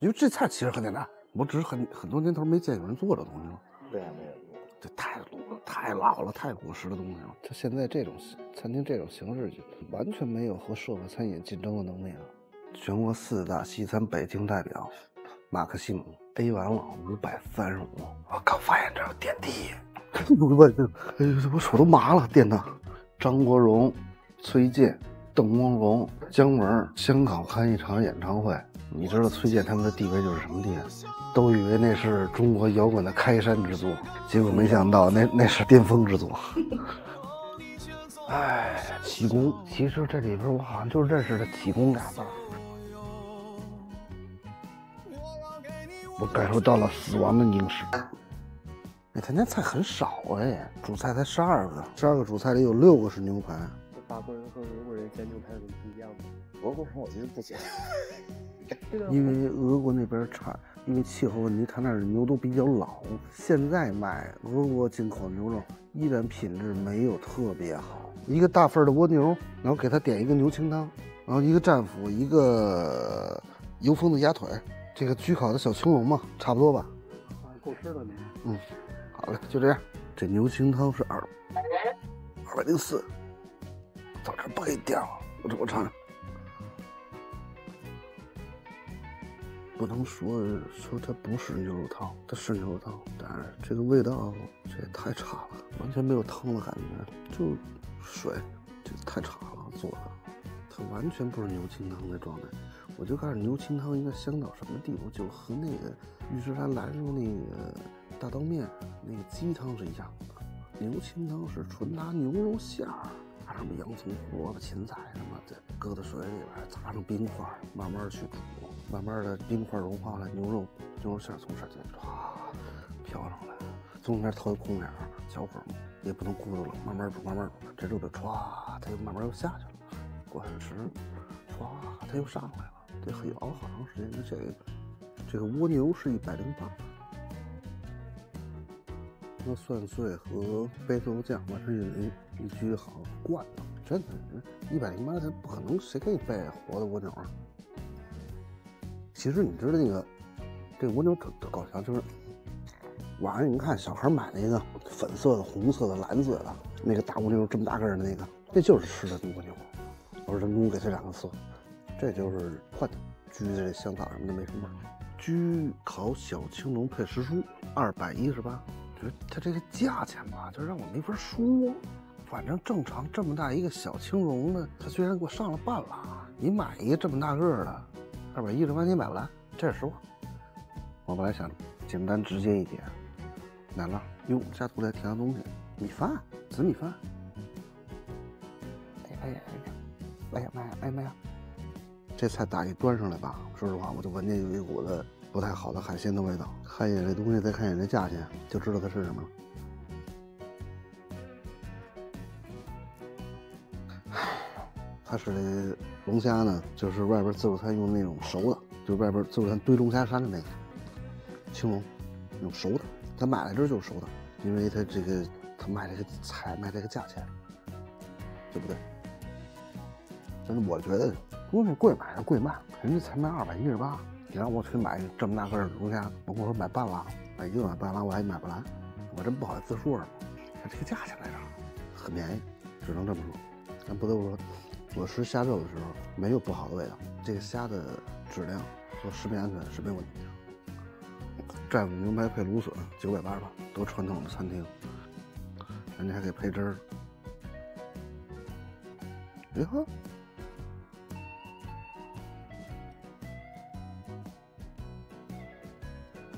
因为这菜其实很简单，我只是很多年头没见有人做这东西了。对啊，没有。这太老了，太古时的东西了。它现在这种餐厅这种形式，就完全没有和社会餐饮竞争的能力了。全国4大西餐北京代表，马克西姆 A 完了535，我刚发现这有电梯。哎呦，我手都麻了，电的。张国荣、崔健、邓光荣、姜文，香港看一场演唱会。你知道崔健他们的地位就是什么地位？都以为那是中国摇滚的开山之作，结果没想到那是巅峰之作。哎，启功，其实这里边我好像就认识了启功俩字。我感受到了死亡的凝视。哎，他那菜很少哎，主菜才12个，12个主菜里有6个是牛排。法国人和俄国人煎牛排有什么不一样吗？俄国人我觉得不煎。因为俄国那边产，因为气候问题，他那儿牛都比较老。现在买俄国进口牛肉，依然品质没有特别好。一个大份的蜗牛，然后给他点一个牛清汤，然后一个战斧，一个油封的鸭腿，这个焗烤的小青龙嘛，差不多吧。啊，够吃了你。嗯，好嘞，就这样。这牛清汤是204，早点不给点了，我尝尝。不能说它不是牛肉汤，它是牛肉汤，但是这个味道这也太差了，完全没有汤的感觉，就水，这太差了做的，它完全不是牛清汤的状态。我就告诉牛清汤应该香到什么地步，就和那个玉石山兰州那个大刀面那个鸡汤是一样的。牛清汤是纯拿牛肉馅儿，拿什么洋葱、胡萝卜、芹菜什么的，搁到水里边，砸上冰块，慢慢去煮。慢慢的冰块融化了，牛肉馅从这儿唰飘上来，中间掏一空眼，小火也不能咕噜了，慢慢煮，这肉就唰，它又慢慢又下去了，过小时，唰，它又上来了，这可以熬好长时间。这个蜗牛是108，那蒜碎和白豆酱完成一焗好灌了，真的108它不可能，谁给你备活的蜗牛啊？其实你知道那个，这个蜗牛特搞笑，就是网上你看小孩买那个粉色的、红色的、蓝色的那个大蜗牛，这么大个儿的那个，那就是吃的蜗牛。我说人工给它染个色，这就是换的。焗的这香草什么的没什么味儿。焗烤小青龙配时蔬218，觉得它这个价钱吧，就让我没法说。反正正常这么大一个小青龙呢，它居然给我上了半拉。你买一个这么大个儿的。210块你买不来，这是实话。我本来想简单直接一点，奶酪，哟，下厨来添点东西，米饭，紫米饭。哎呀妈呀！这菜打一端上来吧，说实话，我就闻见有一股子不太好的海鲜的味道。看一眼这东西，再看一眼这价钱，就知道它是什么了。它是那龙虾呢，就是外边自助餐用那种熟的，就是外边自助餐堆龙虾山的那个青龙，用熟的。他买来这就是熟的，因为他这个他卖这个菜卖这个价钱，对不对？但是我觉得东西贵买是贵卖，人家才卖218，你让我去买这么大个龙虾，我跟我说买半拉，买一个买半拉我还买不来，我真不好自说了。这个价钱来着，很便宜，只能这么说。但不得不说。我吃虾肉的时候没有不好的味道，这个虾的质量做食品安全是没问题的。战斧牛排配芦笋980，多传统的餐厅，人家还给配汁儿。哎呵，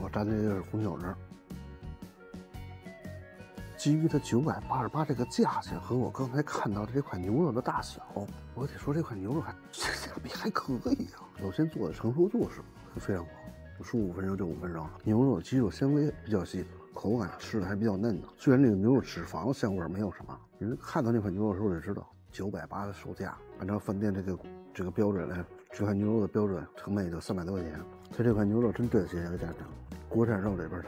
我蘸这就是红酒汁儿。基于它988这个价钱和我刚才看到的这块牛肉的大小，我得说这块牛肉还可以啊。首先做的成熟度是非常好，15分钟就5分钟了。牛肉的肌肉纤维比较细，口感吃的还比较嫩的。虽然这个牛肉脂肪香味没有什么，人看到那块牛肉的时候就知道980的售价，按照饭店这个标准来，这块牛肉的标准成本也就300多块钱。它这块牛肉真对得起这个价钱。国产肉里边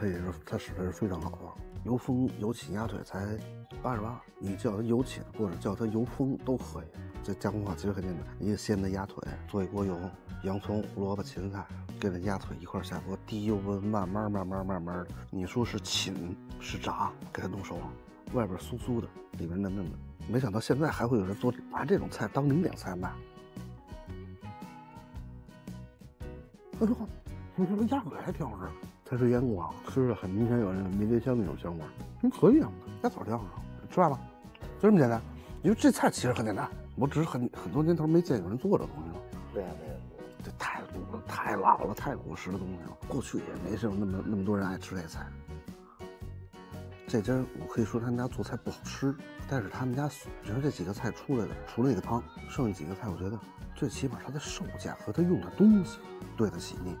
它使的是非常好的。油封油浸鸭腿才88，你叫它油浸或者叫它油封都可以。这加工法其实很简单，一个鲜的鸭腿，做一锅油，洋葱、萝卜、芹菜，跟着鸭腿一块下锅，低油温，慢慢的，你说是浸是炸，给它弄熟了，外边酥酥的，里边嫩嫩的。没想到现在还会有人做拿这种菜当零点菜卖。哎呦，你说鸭腿还挺好吃，它是腌过，吃着很明显有那个迷迭香那种香味，可以啊，鸭腿挺好吃，吃饭吧，就这么简单。因为这菜其实很简单，我只是很多年头没见有人做这东西了。对呀、啊，这太古了，太老了，太古时的东西了。过去也没有那么多人爱吃这菜。这家我可以说他们家做菜不好吃，但是他们家你说这几个菜出来的，除了那个汤，剩下几个菜，我觉得最起码它的售价和它用的东西对得起你，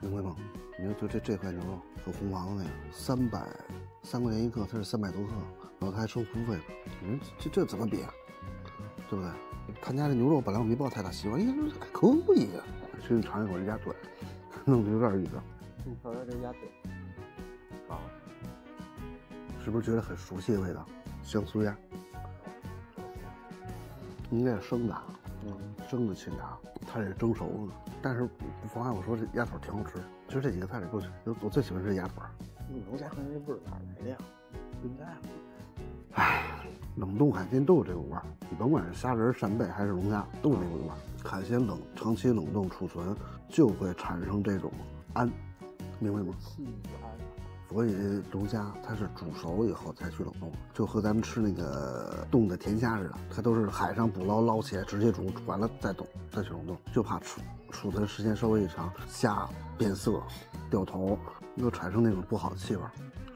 明白吗？你说就这块牛肉和红黄的那个，300块钱一克，它是300多克。然后他还收服务费，你说这怎么比啊？对不对？他家这牛肉本来我没抱太大希望，因为还可以啊。先尝一口这鸭腿，弄得有点意思。你瞅瞅这鸭腿，好，是不是觉得很熟悉的味道？香酥鸭，应该是生的，生的清汤，它也是蒸熟的，但是不妨碍我说这鸭腿挺好吃。其实这几个菜里，我最喜欢吃鸭腿。你们家那味儿哪来的呀？应该。哎，冷冻海鲜都有这个味儿，你甭管是虾仁、扇贝还是龙虾，都有这个味儿。海鲜长期冷冻储存，就会产生这种氨，明白吗？细氨。所以龙虾它是煮熟以后才去冷冻，就和咱们吃那个冻的甜虾似的，它都是海上捕捞捞起来直接煮，煮完了再冻，再去冷冻，就怕储存时间稍微一长，虾变色、掉头，又产生那种不好的气味。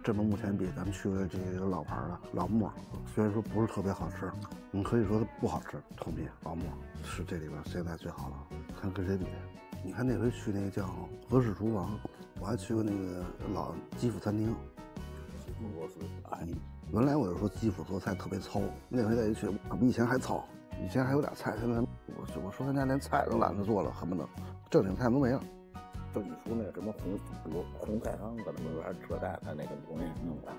这么目前比咱们去的这个老牌的老莫，虽然说不是特别好吃，你可以说它不好吃。同比老莫是这里边现在最好的，看跟谁比？你看那回去那个叫俄式厨房，我还去过那个老基辅餐厅。哎，原来我就说基辅做菜特别糙，那回再一去，比以前还糙。以前还有点菜，现在我说他家连菜都懒得做了，恨不得正经菜都没了。就你说那什么红菜汤，可能没法扯淡的那个东西弄的。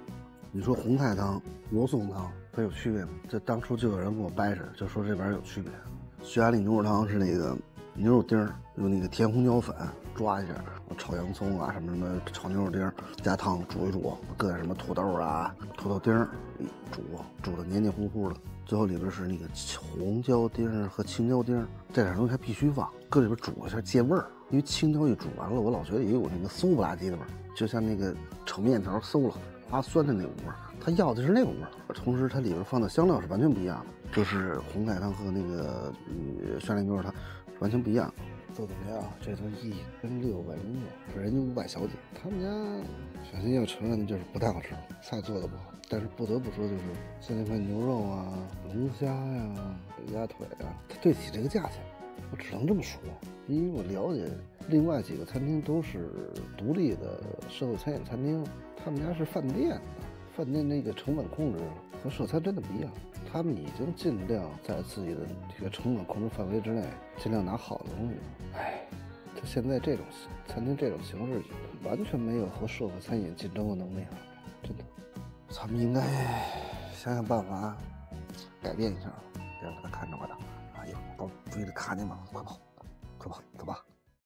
你说红菜汤、罗宋汤，它有区别吗？这当初就有人跟我掰扯，就说这玩意儿有区别。匈牙利牛肉汤是那个牛肉丁儿，用那个甜红椒粉抓一下，炒洋葱啊什么，炒牛肉丁儿，加汤煮一煮，搁点什么土豆啊、土豆丁儿，煮的黏黏糊糊的。最后里边是那个红椒丁和青椒丁，这两种东西还必须放，搁里边煮一下借味儿。因为青椒一煮完了，我老觉得也有那个馊不拉几的味儿，就像那个炒面条馊了发酸的那种味儿，它要的是那种味儿。同时它里边放的香料是完全不一样的，就是红菜汤和那个酸辣牛肉汤完全不一样。做怎么样？这都1,606，人家500小姐，他们家首先要承认的就是不太好吃，菜做的不好。但是不得不说，就是像那块牛肉啊、龙虾呀、鸭腿啊，它对得起这个价钱。我只能这么说，因为我了解另外几个餐厅都是独立的社会餐饮餐厅，他们家是饭店的，饭店那个成本控制和社餐真的不一样，他们已经尽量在自己的这个成本控制范围之内，尽量拿好的东西。哎，他现在这种餐厅这种形式，完全没有和社会餐饮竞争的能力了，真的。咱们应该想想办法改变一下，别让他看着我的。哎呀，我非得看见嘛，快跑，快跑，走吧。